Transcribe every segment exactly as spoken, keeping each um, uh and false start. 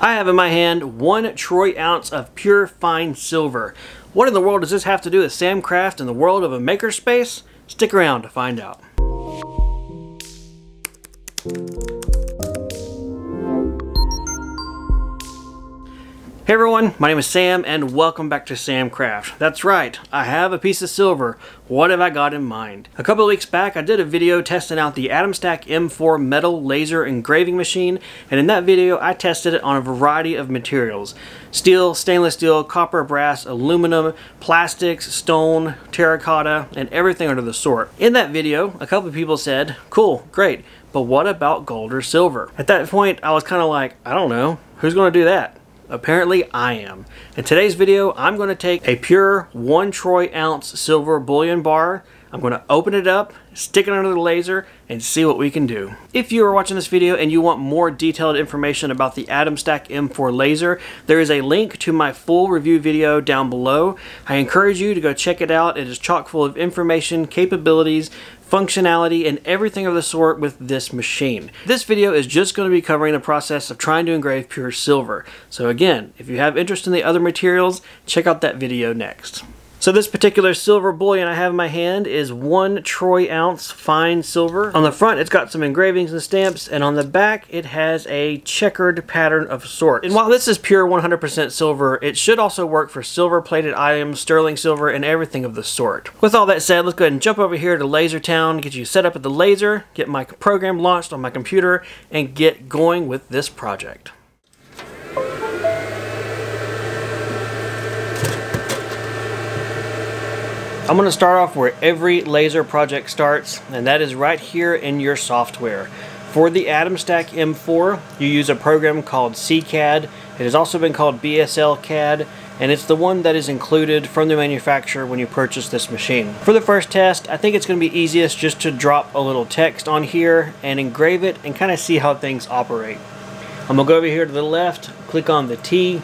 I have in my hand one troy ounce of pure fine silver. What in the world does this have to do with Samcraft and the world of a makerspace? Stick around to find out. Hey everyone, my name is Sam and welcome back to Samcraft. That's right, I have a piece of silver. What have I got in mind? A couple of weeks back I did a video testing out the Atomstack M four metal laser engraving machine, and in that video I tested it on a variety of materials. Steel, stainless steel, copper, brass, aluminum, plastics, stone, terracotta, and everything under the sort. In that video a couple of people said, cool, great, but what about gold or silver? At that point I was kind of like, I don't know, who's going to do that? Apparently I am. In today's video, I'm going to take a pure one troy ounce silver bullion bar. I'm going to open it up, stick it under the laser, and see what we can do. If you are watching this video and you want more detailed information about the Atomstack M four laser, there is a link to my full review video down below. I encourage you to go check it out. It is chock full of information, capabilities, functionality, and everything of the sort with this machine. This video is just going to be covering the process of trying to engrave pure silver. So again, if you have interest in the other materials, check out that video next. So this particular silver bullion I have in my hand is one troy ounce fine silver. On the front it's got some engravings and stamps, and on the back it has a checkered pattern of sorts. And while this is pure one hundred percent silver, it should also work for silver plated items, sterling silver, and everything of the sort. With all that said, let's go ahead and jump over here to Laser Town, get you set up at the laser, get my program launched on my computer, and get going with this project. I'm going to start off where every laser project starts, and that is right here in your software. For the Atomstack M four, you use a program called C CAD. It has also been called B S L CAD, and it's the one that is included from the manufacturer when you purchase this machine. For the first test, I think it's going to be easiest just to drop a little text on here and engrave it and kind of see how things operate. I'm going to go over here to the left, click on the T,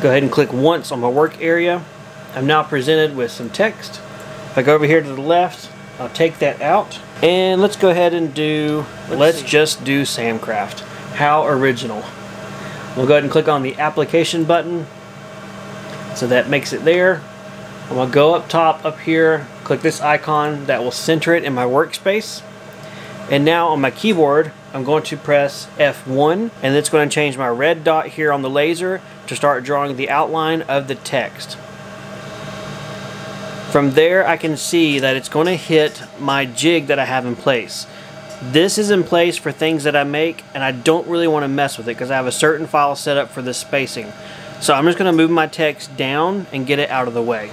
go ahead and click once on my work area. I'm now presented with some text. If I go over here to the left, I'll take that out. And let's go ahead and do, let's, let's just do Samcraft. How original. We'll go ahead and click on the application button. So that makes it there. I'm gonna go up top up here, click this icon that will center it in my workspace. And now on my keyboard, I'm going to press F one, and it's gonna change my red dot here on the laser to start drawing the outline of the text. From there I can see that it's going to hit my jig that I have in place. This is in place for things that I make, and I don't really want to mess with it because I have a certain file set up for this spacing. So I'm just going to move my text down and get it out of the way.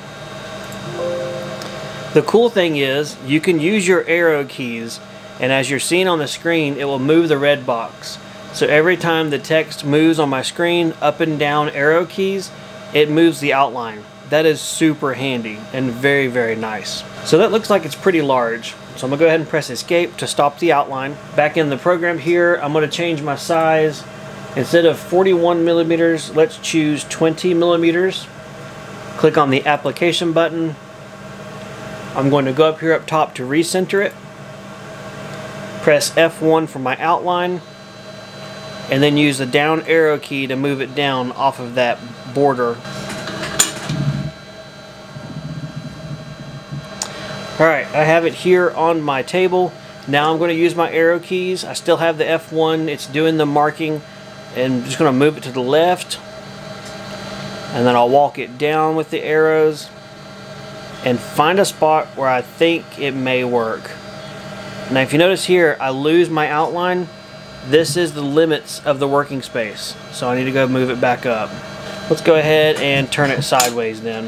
The cool thing is you can use your arrow keys, and as you're seeing on the screen it will move the red box. So every time the text moves on my screen, up and down arrow keys, it moves the outline. That is super handy and very, very nice. So that looks like it's pretty large. So I'm gonna go ahead and press escape to stop the outline. Back in the program here, I'm gonna change my size. Instead of forty-one millimeters, let's choose twenty millimeters. Click on the application button. I'm going to go up here up top to recenter it. Press F one for my outline, and then use the down arrow key to move it down off of that border. Alright, I have it here on my table. Now I'm going to use my arrow keys. I still have the F one, it's doing the marking, and I'm just going to move it to the left, and then I'll walk it down with the arrows and find a spot where I think it may work. Now if you notice here, I lose my outline. This is the limits of the working space, so I need to go move it back up. Let's go ahead and turn it sideways then.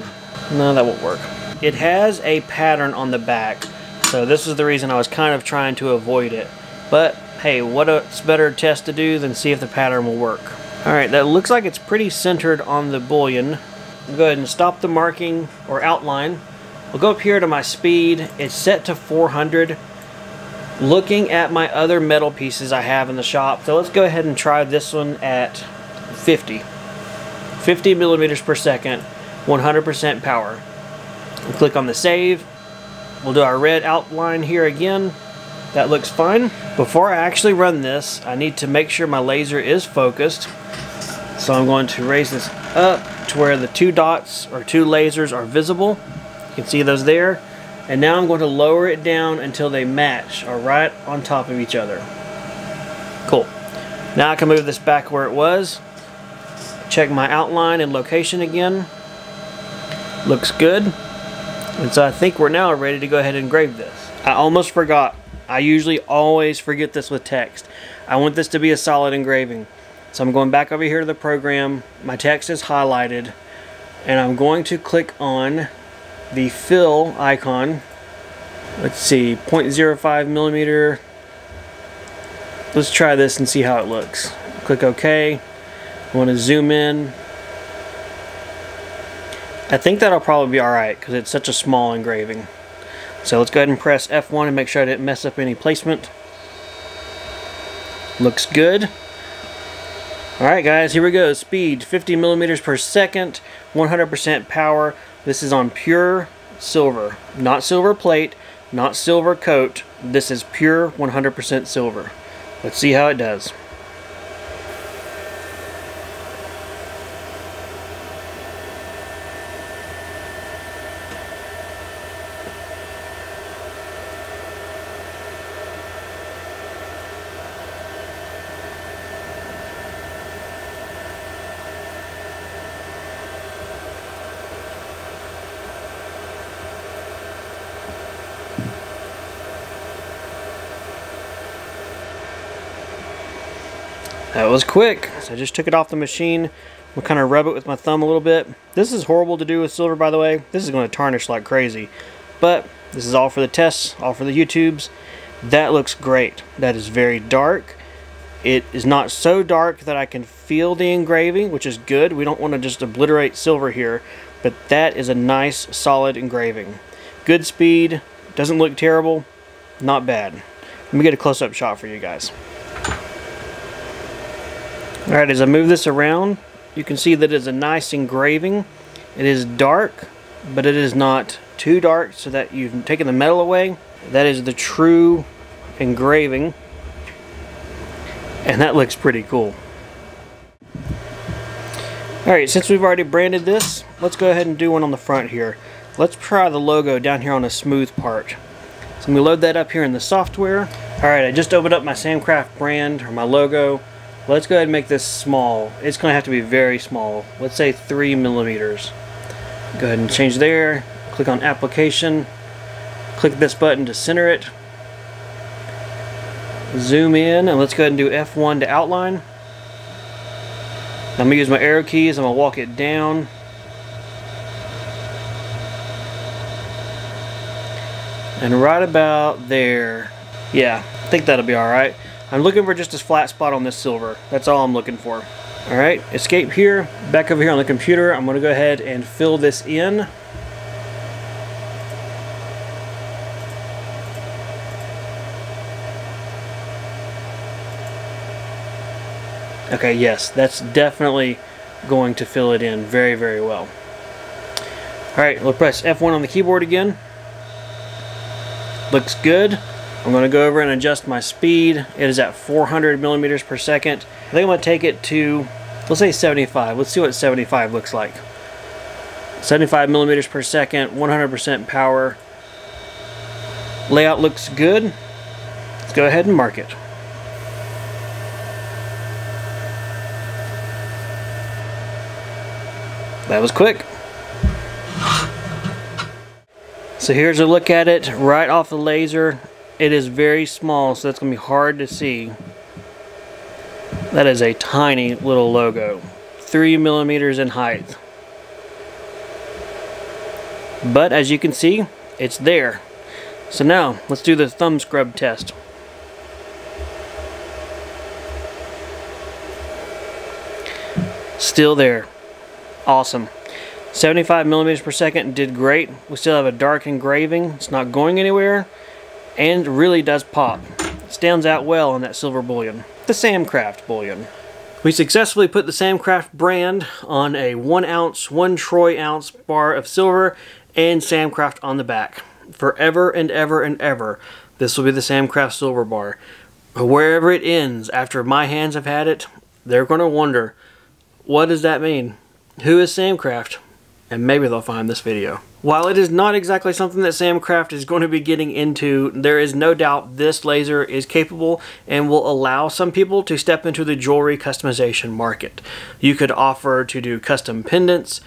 No, that won't work. It has a pattern on the back, so this is the reason I was kind of trying to avoid it. But hey, what's better test to do than see if the pattern will work. Alright, that looks like it's pretty centered on the bullion. I'll go ahead and stop the marking or outline. We'll go up here to my speed. It's set to four hundred. Looking at my other metal pieces I have in the shop, so let's go ahead and try this one at fifty. fifty millimeters per second, one hundred percent power. We'll click on the save. We'll do our red outline here again. That looks fine. Before I actually run this, I need to make sure my laser is focused. So I'm going to raise this up to where the two dots or two lasers are visible. You can see those there. And now I'm going to lower it down until they match or right on top of each other. Cool. Now I can move this back where it was. Check my outline and location again. Looks good. And so I think we're now ready to go ahead and engrave this. I almost forgot. I usually always forget this with text. I want this to be a solid engraving. So I'm going back over here to the program. My text is highlighted. And I'm going to click on the fill icon. Let's see, zero point zero five millimeter. Let's try this and see how it looks. Click OK. I want to zoom in. I think that'll probably be alright because it's such a small engraving. So let's go ahead and press F one and make sure I didn't mess up any placement. Looks good. Alright guys, here we go. Speed fifty millimeters per second, one hundred percent power. This is on pure silver. Not silver plate, not silver coat. This is pure one hundred percent silver. Let's see how it does. That was quick. So I just took it off the machine. We'll kind of rub it with my thumb a little bit. This is horrible to do with silver, by the way. This is going to tarnish like crazy. But this is all for the tests, all for the YouTubes. That looks great. That is very dark. It is not so dark that I can feel the engraving, which is good. We don't want to just obliterate silver here. But that is a nice, solid engraving. Good speed. Doesn't look terrible. Not bad. Let me get a close-up shot for you guys. Alright, as I move this around, you can see that it's a nice engraving. It is dark, but it is not too dark so that you've taken the metal away. That is the true engraving. And that looks pretty cool. Alright, since we've already branded this, let's go ahead and do one on the front here. Let's try the logo down here on a smooth part. So I'm going to load that up here in the software. Alright, I just opened up my Samcraft brand, or my logo. Let's go ahead and make this small. It's going to have to be very small. Let's say three millimeters. Go ahead and change there. Click on application. Click this button to center it. Zoom in and let's go ahead and do F one to outline. I'm going to use my arrow keys. I'm going to walk it down. And right about there. Yeah, I think that'll be alright. I'm looking for just a flat spot on this silver. That's all I'm looking for. All right, escape here. Back over here on the computer, I'm gonna go ahead and fill this in. Okay, yes, that's definitely going to fill it in very, very well. All right, we'll press F one on the keyboard again. Looks good. I'm going to go over and adjust my speed. It is at four hundred millimeters per second. I think I'm going to take it to, let's say seventy-five. Let's see what seventy-five looks like. seventy-five millimeters per second, one hundred percent power. Layout looks good. Let's go ahead and mark it. That was quick. So here's a look at it right off the laser. It is very small, so that's going to be hard to see. That is a tiny little logo. Three millimeters in height. But as you can see, it's there. So now, let's do the thumb scrub test. Still there. Awesome. seventy-five millimeters per second did great. We still have a dark engraving. It's not going anywhere. And really does pop. Stands out well on that silver bullion. The Samcraft bullion. We successfully put the Samcraft brand on a one ounce, one troy ounce bar of silver and Samcraft on the back. Forever and ever and ever, this will be the Samcraft silver bar. Wherever it ends, after my hands have had it, they're going to wonder, What does that mean? Who is Samcraft? And maybe they'll find this video. While it is not exactly something that Samcraft is going to be getting into, there is no doubt this laser is capable and will allow some people to step into the jewelry customization market. You could offer to do custom pendants,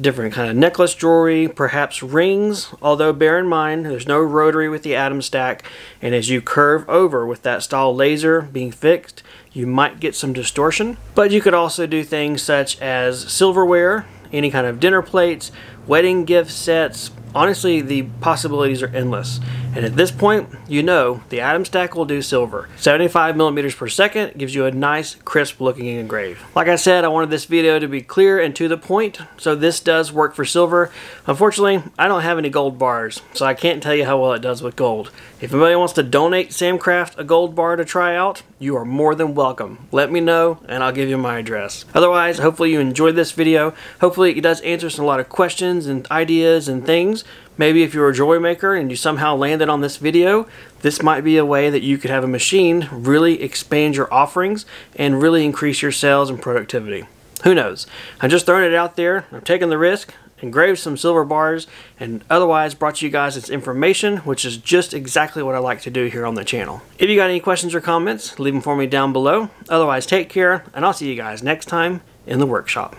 different kind of necklace jewelry, perhaps rings, although bear in mind there's no rotary with the Atomstack, and as you curve over with that style laser being fixed, you might get some distortion. But you could also do things such as silverware, any kind of dinner plates, wedding gift sets. Honestly, the possibilities are endless. And at this point, you know the Atomstack will do silver. seventy-five millimeters per second gives you a nice, crisp looking engrave. Like I said, I wanted this video to be clear and to the point, so this does work for silver. Unfortunately, I don't have any gold bars, so I can't tell you how well it does with gold. If anybody wants to donate Samcraft a gold bar to try out, you are more than welcome. Let me know, and I'll give you my address. Otherwise, hopefully you enjoyed this video. Hopefully it does answer some, a lot of questions and ideas and things. Maybe if you're a jewelry maker and you somehow landed on this video, this might be a way that you could have a machine really expand your offerings and really increase your sales and productivity. Who knows? I'm just throwing it out there. I'm taking the risk, engraved some silver bars, and otherwise brought you guys this information, which is just exactly what I like to do here on the channel. If you got any questions or comments, leave them for me down below. Otherwise, take care, and I'll see you guys next time in the workshop.